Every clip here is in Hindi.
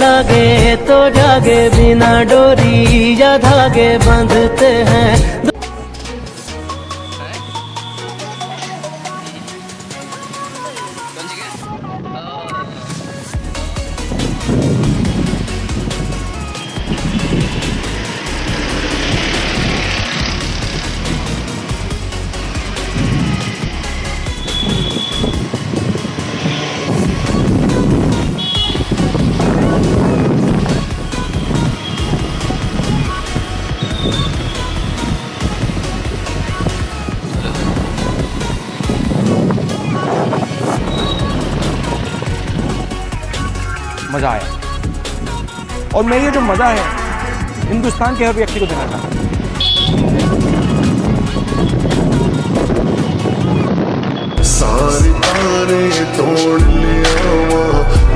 लगे तो जागे, बिना डोरी या धागे बांधते हैं। मज़ा आया और मैं ये जो मज़ा है हिंदुस्तान के हर व्यक्ति को देना चाहता हूँ। सारे तारे तोड़ लिया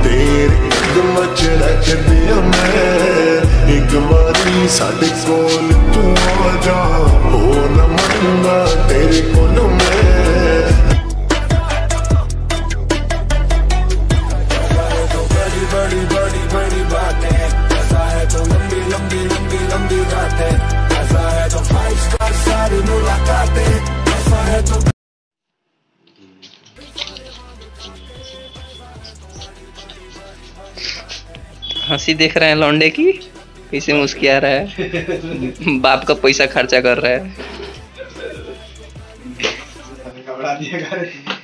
तेरे कदम चढ़ दिया मैं, एक बारी साडे कोल तू आ जा, हो ना मरना तेरे कोल मैं। हंसी देख रहे हैं लौंडे की, कैसे मुस्किया रहा है, बाप का पैसा खर्चा कर रहा है।